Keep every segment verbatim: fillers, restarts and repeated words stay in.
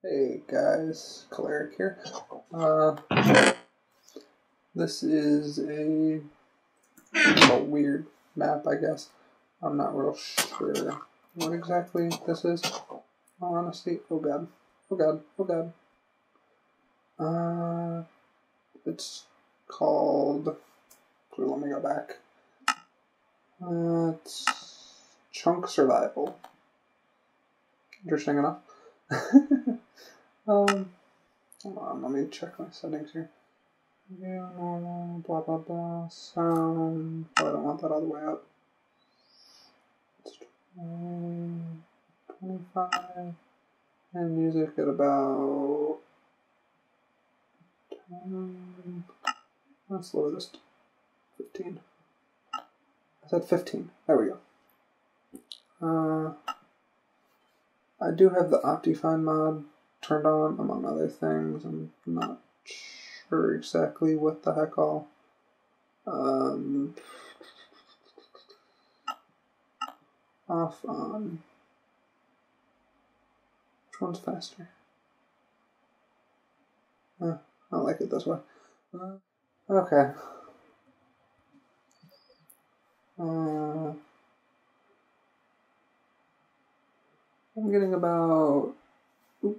Hey guys, Colaric here. Uh, this is a, a weird map, I guess. I'm not real sure what exactly this is. Honestly, oh god, oh god, oh god. Uh, it's called. Let me go back. Uh, it's Chunk Survival. Interesting enough. um, hold on, let me check my settings here. Yeah, normal, blah blah blah, sound. Oh, I don't want that all the way up. It's twenty-five, and music at about ten. That's the lowest. fifteen. I said fifteen. There we go. Uh, I do have the OptiFine mod turned on, among other things. I'm not sure exactly what the heck all. Um, off on. Which one's faster? Uh, I like it this way. Uh, okay. Uh, I'm getting about oops,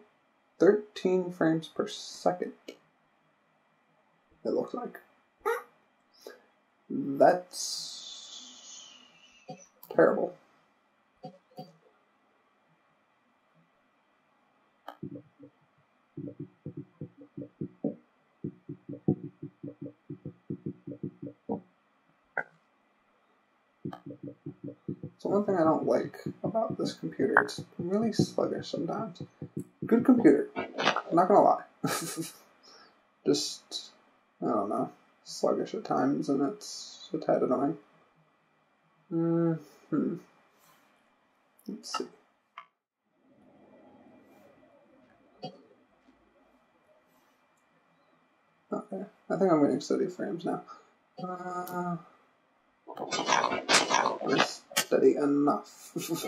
thirteen frames per second, it looks like. That's terrible. So one thing I don't like about this computer, it's really sluggish sometimes. Good computer, I'm not gonna lie. Just, I don't know, sluggish at times, and it's a tad annoying. Mm-hmm. Let's see. Okay, I think I'm getting steady frames now. Uh, this steady enough. Let's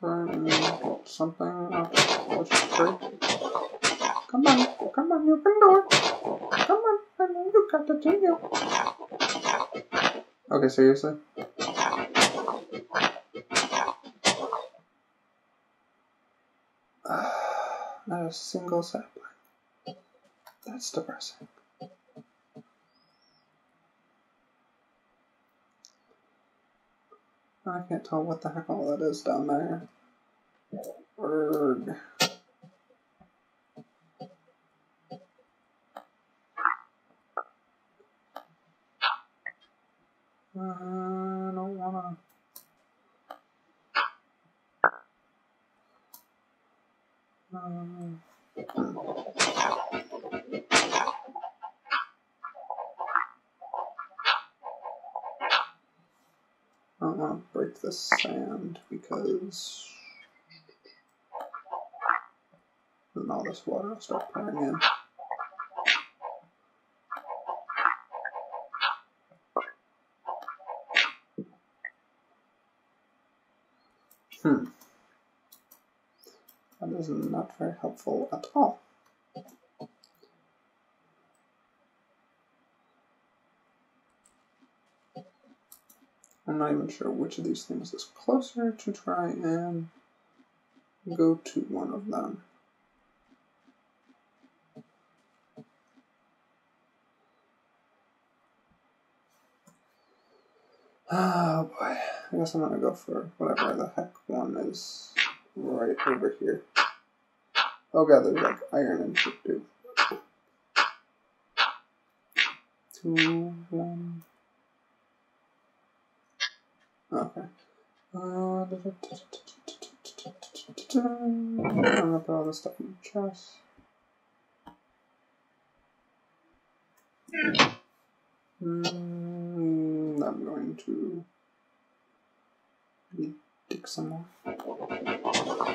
try and get something up. Come on, come on, you can do it. Come on, I know you got to do it. Okay, seriously? Uh, not a single sapling. That's depressing. I can't tell what the heck all that is down there. Erg. I don't wanna. Um. I don't want to break this sand because then all this water will start pouring in. Hmm. That is not very helpful at all. I'm not even sure which of these things is closer to try and go to one of them. Oh boy, I guess I'm gonna go for whatever the heck one is right over here. Oh god, there's like iron and shit, dude. Two, one. Okay. Uh, I don't know about all this stuff in the chest. Mm, I'm going to dig some more.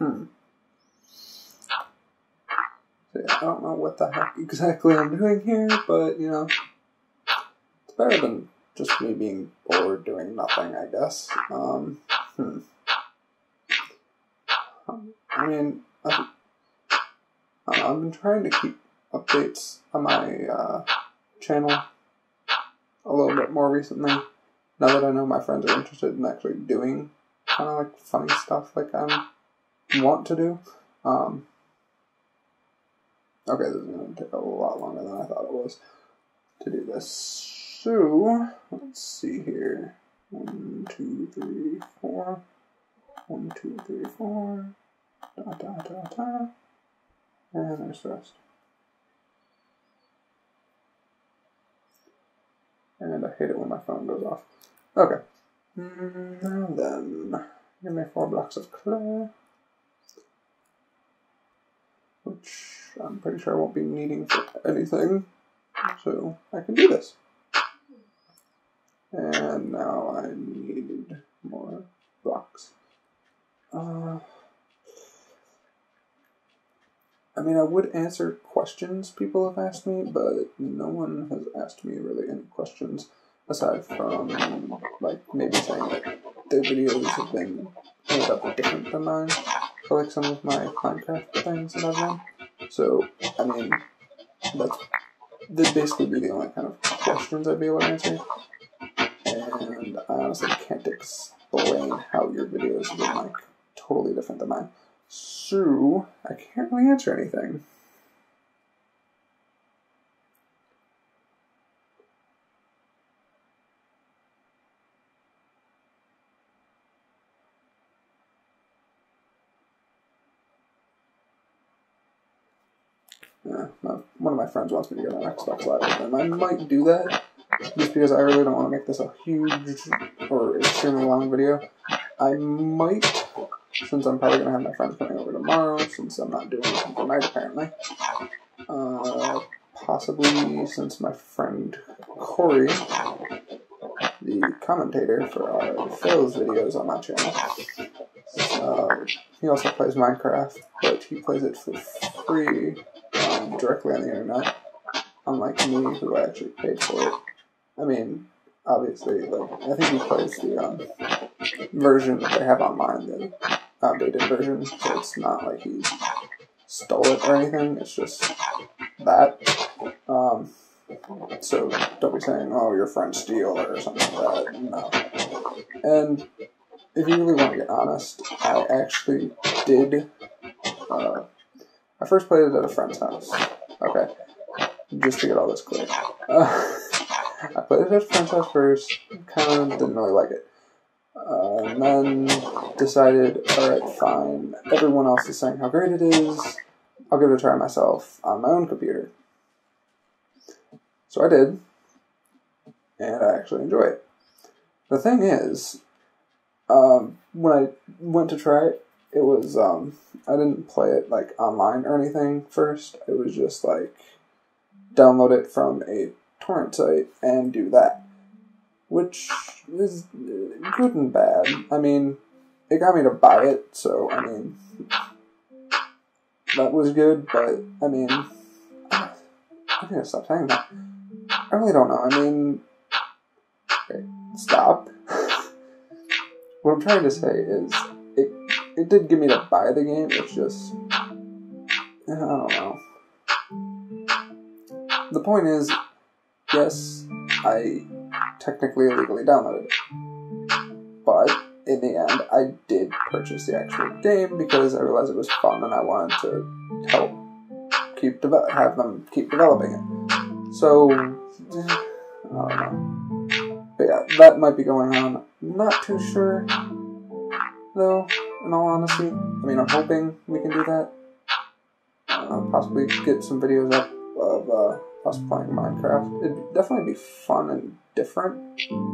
Hmm. See, I don't know what the heck exactly I'm doing here, but, you know, it's better than just me being bored doing nothing, I guess. Um, hmm. I mean, I've, I don't know, I've been trying to keep updates on my uh, channel a little bit more recently, now that I know my friends are interested in actually doing kind of, like, funny stuff like I'm want to do. Um, okay, this is going to take a lot longer than I thought it was to do this. So, let's see here. One, two, three, four. One, two, three, four. Da, da, da, da. And there's the rest. And I hate it when my phone goes off. Okay. Now then, give me four blocks of clay, which I'm pretty sure I won't be needing for anything, so I can do this. And now I need more blocks. Uh, I mean, I would answer questions people have asked me, but no one has asked me really any questions, aside from, like, maybe saying that their videos have been made up different than mine, like some of my Minecraft things and everything. So, I mean, that's, that'd basically be the only kind of questions I'd be able to answer. And I honestly can't explain how your videos have been, like, totally different than mine. So, I can't really answer anything. Yeah, my, one of my friends wants me to go on Xbox Live with them. I might do that, just because I really don't want to make this a huge or extremely long video. I might, since I'm probably going to have my friends coming over tomorrow, since I'm not doing anything tonight apparently. Uh, possibly since my friend Cory, the commentator for our Phil's videos on my channel, uh, he also plays Minecraft, but he plays it for free Um, directly on the internet, unlike me, who I actually paid for it. I mean, obviously, like, I think he plays the um, version that they have online, the outdated version, so it's not like he stole it or anything, it's just that. Um, so don't be saying, oh, your friend stole it or something like that, no. And if you really want to get honest, I actually did, uh, I first played it at a friend's house. Okay, just to get all this clear. Uh, I played it at a friend's house first, kind of didn't really like it. Uh, and then decided, alright, fine, everyone else is saying how great it is, I'll give it a try myself on my own computer. So I did, and I actually enjoy it. The thing is, um, when I went to try it, It was, um, I didn't play it, like, online or anything first. It was just, like, download it from a torrent site and do that. Which is good and bad. I mean, it got me to buy it, so, I mean, that was good, but, I mean, I'm gonna stop saying that. I really don't know. I mean, okay, stop. What I'm trying to say is, it did give me to buy the game, it's just, I don't know. The point is, yes, I technically illegally downloaded it, but in the end, I did purchase the actual game because I realized it was fun and I wanted to help keep deve- have them keep developing it. So, I don't know. But yeah, that might be going on. Not too sure. though, in all honesty. I mean, I'm hoping we can do that. Uh, possibly get some videos up of uh, us playing Minecraft. It'd definitely be fun and different,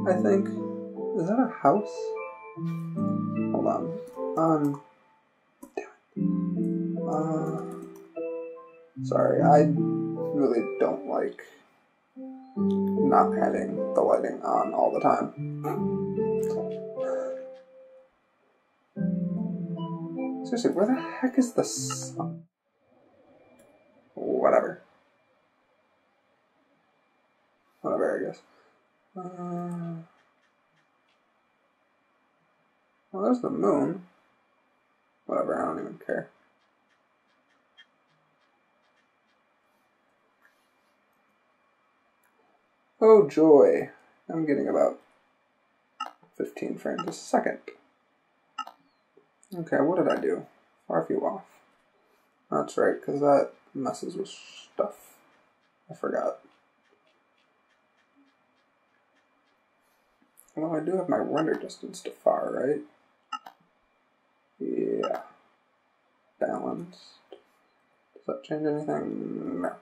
I think. Is that a house? Hold on. Um. Damn it. Uh. Sorry, I really don't like not having the lighting on all the time. Seriously, where the heck is the sun? Whatever. Whatever, I guess. Uh, well, there's the moon. Whatever, I don't even care. Oh joy, I'm getting about fifteen frames a second. Okay, what did I do? Far few off. That's right, because that messes with stuff. I forgot. Well, I do have my render distance to far, right? Yeah. Balanced. Does that change anything? No.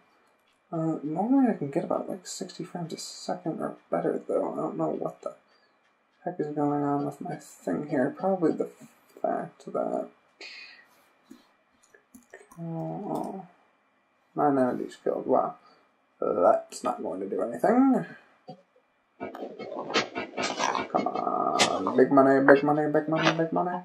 Uh, normally I can get about like sixty frames a second or better though. I don't know what the heck is going on with my thing here. Probably the fact that... Oh, nine enemies killed. Wow. That's not going to do anything. Come on. Big money, big money, big money, big money.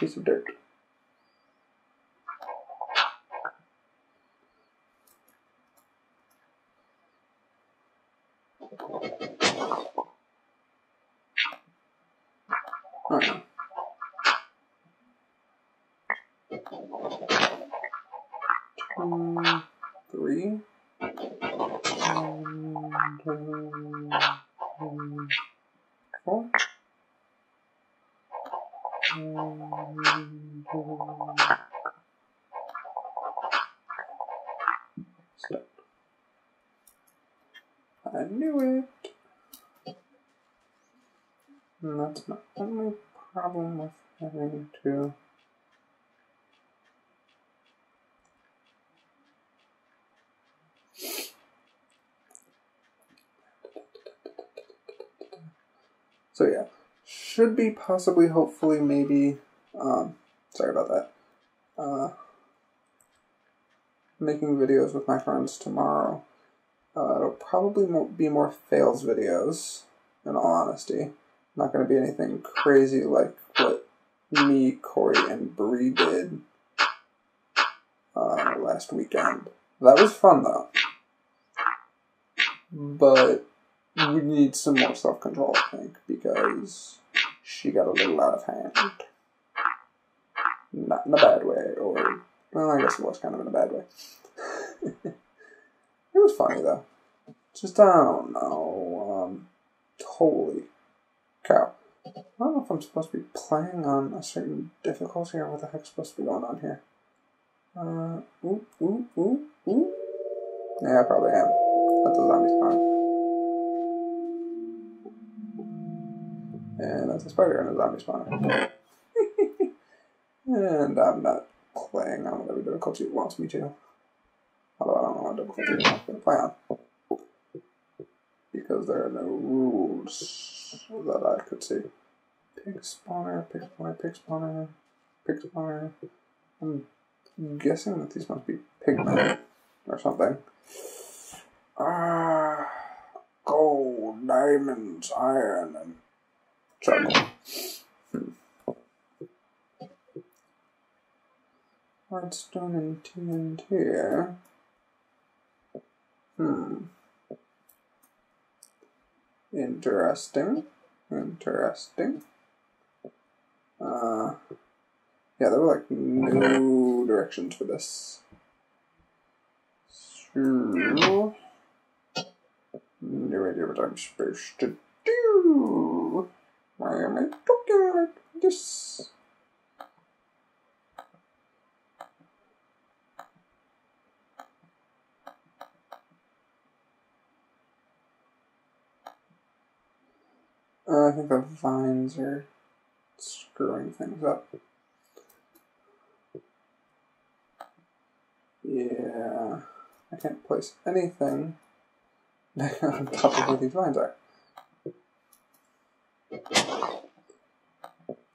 Piece of dirt. Alright. Two, three, and, um, four. Stop. I knew it. And that's my only problem with having to So yeah. Should be possibly, hopefully, maybe, um, sorry about that, uh, making videos with my friends tomorrow. Uh, it'll probably be more fails videos, in all honesty. Not going to be anything crazy like what me, Cory, and Bree did uh, last weekend. That was fun, though. But we need some more self-control, I think, because she got a little out of hand. Not in a bad way, or... Well, I guess it was kind of in a bad way. It was funny, though. Just, I don't know, um... Holy cow. I don't know if I'm supposed to be playing on a certain difficulty, or what the heck's supposed to be going on here. Uh, ooh, ooh, ooh, ooh. Yeah, I probably am. That's a zombie spawn. And that's a spider and a zombie spawner. And I'm not playing on whatever difficulty it wants me to. Although I don't know what difficulty it wants me to play on. Because there are no rules that I could see. Pig spawner, pig spawner, pig spawner, pig spawner. I'm guessing that these must be pigmen or something. Ah, gold, diamonds, iron, and... Hmm. Hardstone and tin here. Hmm. Interesting. Interesting. Uh, yeah, there were like no directions for this. So, no idea what I'm supposed to do. Why am I talking like this? Uh, I think the vines are screwing things up. Yeah, I can't place anything on top of where these vines are.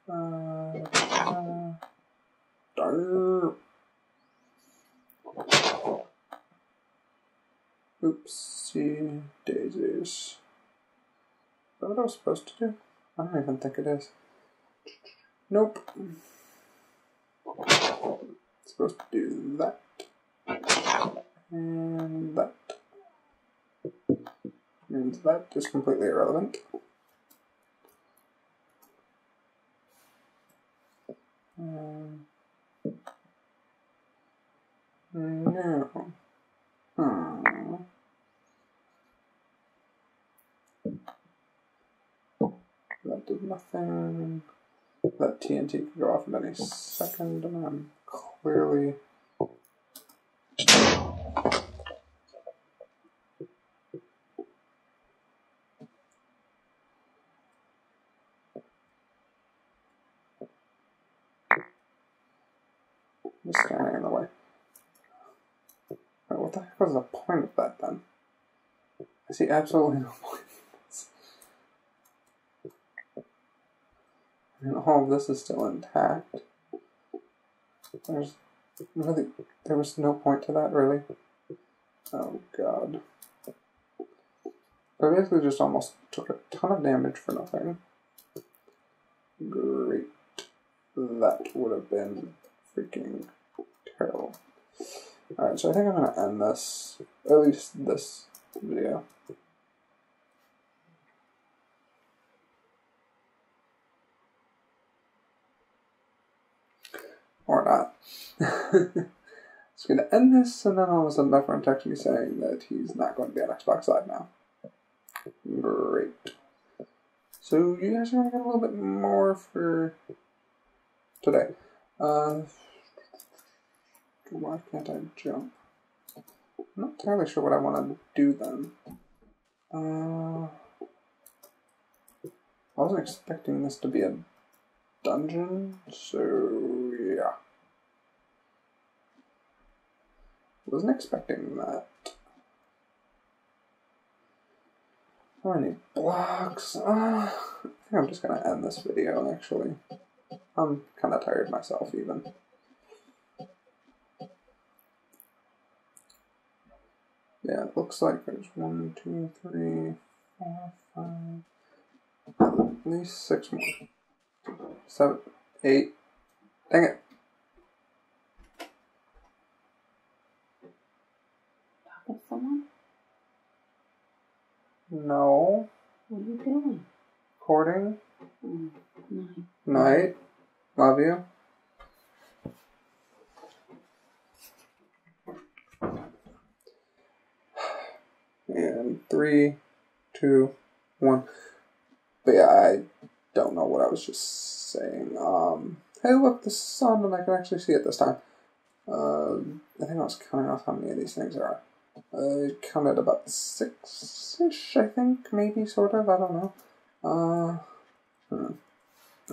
Uh, uh, Oopsie daisies. Is that what I was supposed to do? I don't even think it is. Nope. Supposed to do that. And that. And that is completely irrelevant. Um, no. Hmm. That did nothing. That T N T could go off at any second, and I'm clearly just standing in the way. Wait, what the heck was the point of that then? I see absolutely no point. And all of this is still intact. There's really, there was no point to that, really. Oh god. I basically just almost took a ton of damage for nothing. Great. That would have been freaking terrible. Alright, so I think I'm going to end this, at least this video. Or not. It's going to end this, and then all of a sudden my friend texts me saying that he's not going to be on Xbox Live now. Great. So you guys are going to get a little bit more for today. Uh, why can't I jump? I'm not entirely sure what I want to do then. Uh, I wasn't expecting this to be a dungeon, so yeah. Wasn't expecting that. Oh, I need blocks. Uh, I think I'm just gonna end this video actually. I'm kind of tired myself even. Yeah, it looks like there's one, two, three, four, five, at least six more. Seven, eight. Dang it. Talk to someone? No. What are you doing? Recording. Mm. Night. Night. Love you. And three, two, one. But yeah, I don't know what I was just saying. Um, hey, look, the sun, and I can actually see it this time. Uh, I think I was counting off how many of these things there are. I counted about six-ish, I think, maybe, sort of, I don't know. Uh, hmm.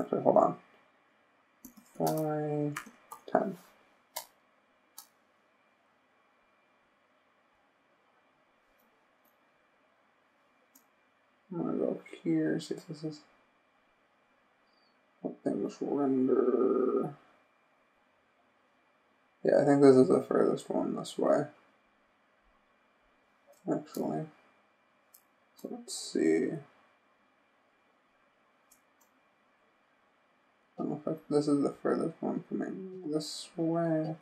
Actually, hold on. Five, ten. I'm gonna go here, see if this is what things render. Yeah, I think this is the furthest one this way. Actually. So let's see. know if this is the furthest one from me. This way.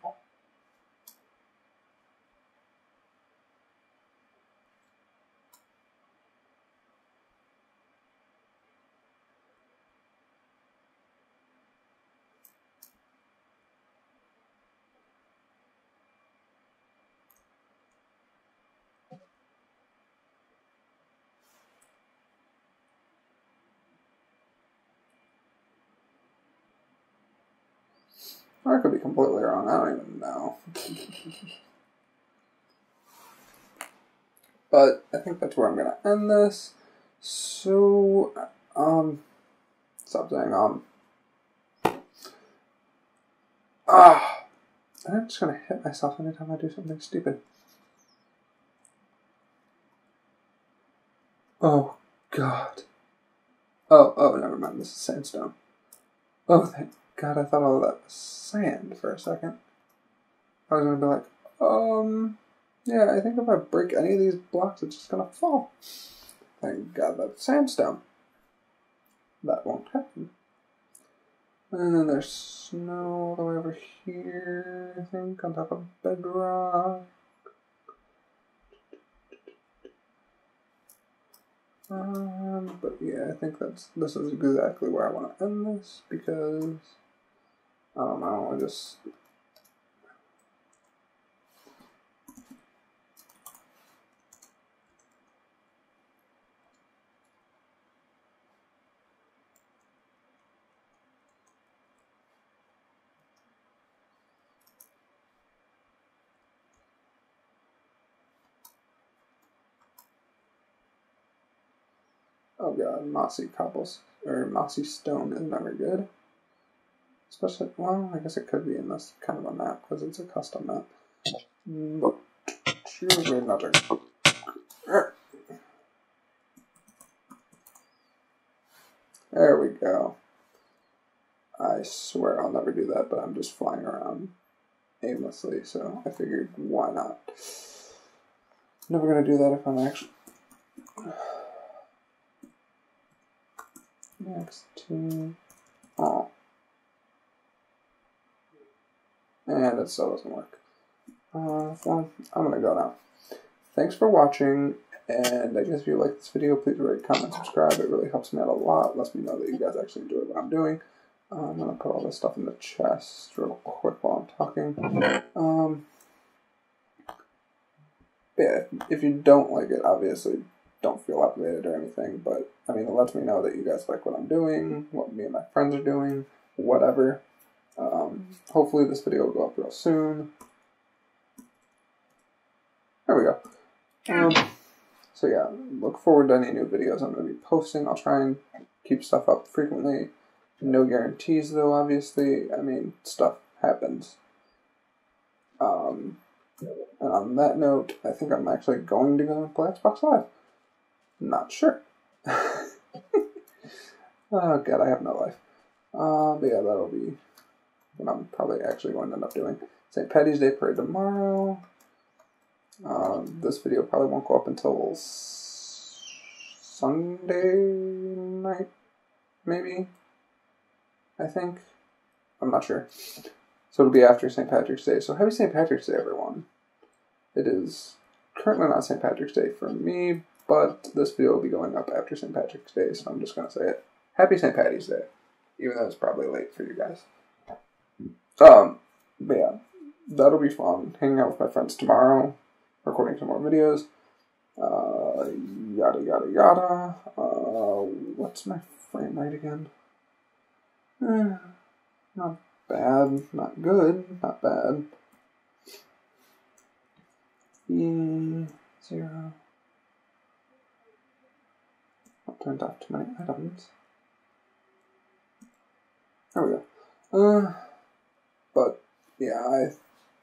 Or I could be completely wrong, I don't even know. But I think that's where I'm gonna end this. So, um, stop saying, um, ah, and I'm just gonna hit myself anytime I do something stupid. Oh, God. Oh, oh, never mind, this is sandstone. Oh, thank God, I thought all that was sand for a second. I was gonna be like, um, yeah, I think if I break any of these blocks, it's just gonna fall. Thank God that's sandstone. That won't happen. And then there's snow all the way over here, I think, on top of bedrock. Um, but yeah, I think that's, this is exactly where I want to end this, because, I don't know, I just, oh God, mossy cobbles, or mossy stone is never good. Especially, well, I guess it could be in this kind of a map, because it's a custom map. But, usually not a... There we go. I swear I'll never do that, but I'm just flying around aimlessly, so I figured, why not? Never gonna do that if I'm actually... Next to oh, and it still doesn't work. Uh, well, I'm gonna go now. Thanks for watching, and I guess if you like this video, please rate, comment, subscribe. It really helps me out a lot. Lets me know that you guys actually enjoy what I'm doing. Uh, I'm gonna put all this stuff in the chest real quick while I'm talking. Um, yeah, if you don't like it, obviously. Don't feel obligated or anything, but I mean, it lets me know that you guys like what I'm doing, what me and my friends are doing, whatever. Um, hopefully this video will go up real soon. There we go. Um, so yeah, look forward to any new videos I'm going to be posting. I'll try and keep stuff up frequently. No guarantees though, obviously. I mean, stuff happens. Um, and on that note, I think I'm actually going to go and play Xbox Live. Not sure. Oh God, I have no life. Uh, but yeah, that'll be what I'm probably actually going to end up doing. Saint Patty's Day Parade tomorrow. Um, this video probably won't go up until Sunday night, maybe. I think. I'm not sure. So it'll be after Saint Patrick's Day. So happy Saint Patrick's Day, everyone. It is currently not Saint Patrick's Day for me. But this video will be going up after Saint Patrick's Day, so I'm just going to say it. Happy Saint Patty's Day, even though it's probably late for you guys. Um, but yeah, that'll be fun. Hanging out with my friends tomorrow, recording some more videos, uh, yada, yada, yada. Uh, what's my frame rate again? Eh, not bad, not good, not bad. E zero. Turned off too many items. There we go. Uh, but yeah, I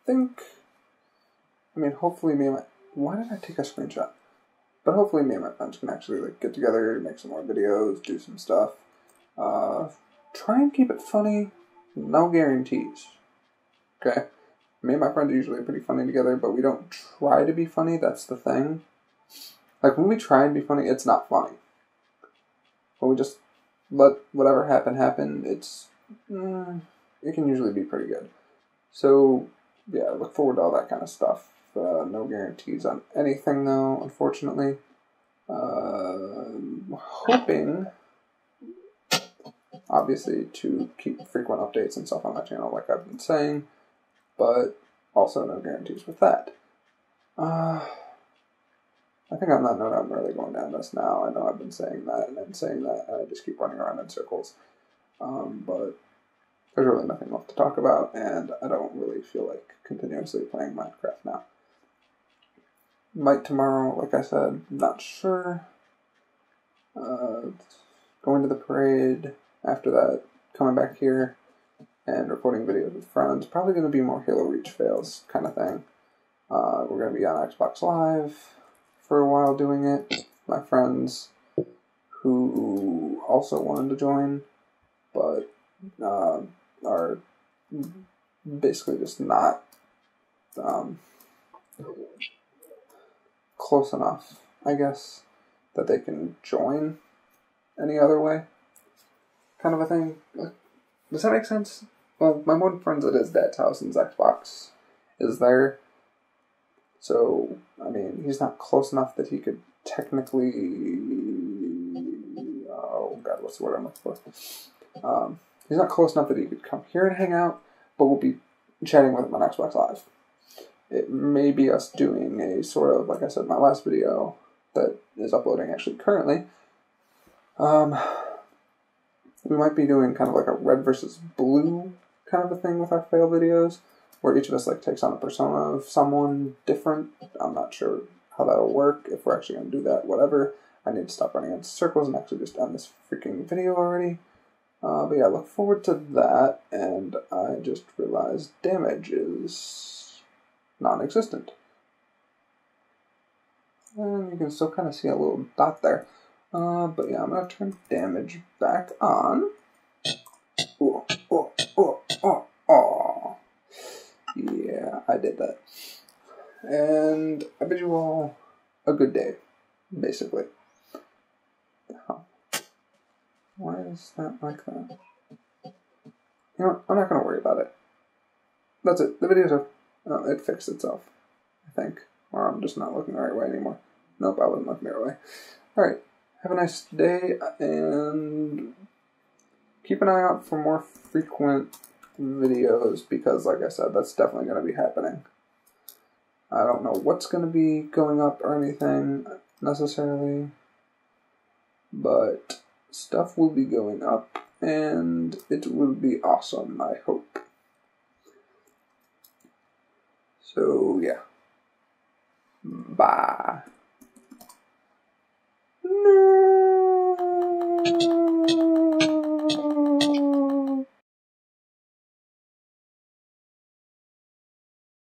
think. I mean, hopefully me and my. Why did I take a screenshot? But hopefully me and my friends can actually like get together, make some more videos, do some stuff. Uh, try and keep it funny. No guarantees. Okay. Me and my friends are usually pretty funny together, but we don't try to be funny. That's the thing. Like when we try and be funny, it's not funny. But we just let whatever happen happen. It's mm, it can usually be pretty good. So yeah, look forward to all that kind of stuff. Uh, no guarantees on anything though, unfortunately. Uh, hoping, obviously, to keep frequent updates and stuff on that channel, like I've been saying, but also no guarantees with that. Uh, I think on that note, I'm really going down this now. I know I've been saying that and then saying that, and I just keep running around in circles. Um, but there's really nothing left to talk about, and I don't really feel like continuously playing Minecraft now. Might tomorrow, like I said, not sure. Uh, going to the parade, after that, coming back here, and recording videos with friends. Probably going to be more Halo Reach fails kind of thing. Uh, we're going to be on Xbox Live for a while doing it. My friends who also wanted to join, but uh, are basically just not... Um, close enough, I guess, that they can join any other way, kind of a thing. Does that make sense? Well, my one friend that is dad's house and his Xbox is there, so, I mean, he's not close enough that he could technically, oh god, what's the word I'm looking for? Um, he's not close enough that he could come here and hang out, but we'll be chatting with him on Xbox Live. It may be us doing a sort of, like I said in my last video, that is uploading actually currently. Um, we might be doing kind of like a red versus blue kind of a thing with our fail videos, where each of us like takes on a persona of someone different. I'm not sure how that'll work, if we're actually going to do that, whatever. I need to stop running in circles and actually just end this freaking video already. Uh, but yeah, look forward to that, and I just realized damage is... non-existent. And you can still kind of see a little dot there. Uh, but yeah, I'm going to turn damage back on. Oh, oh, oh, oh, oh. Yeah, I did that. And I bid you all a good day, basically. Oh. Why is that like that? You know what? I'm not going to worry about it. That's it. The video's over. Oh, it fixed itself, I think. Or I'm just not looking the right way anymore. Nope, I wasn't looking the right way. Alright, have a nice day, and keep an eye out for more frequent videos, because, like I said, that's definitely going to be happening. I don't know what's going to be going up or anything, necessarily, but stuff will be going up, and it will be awesome, I hope. So, yeah. Bye. No.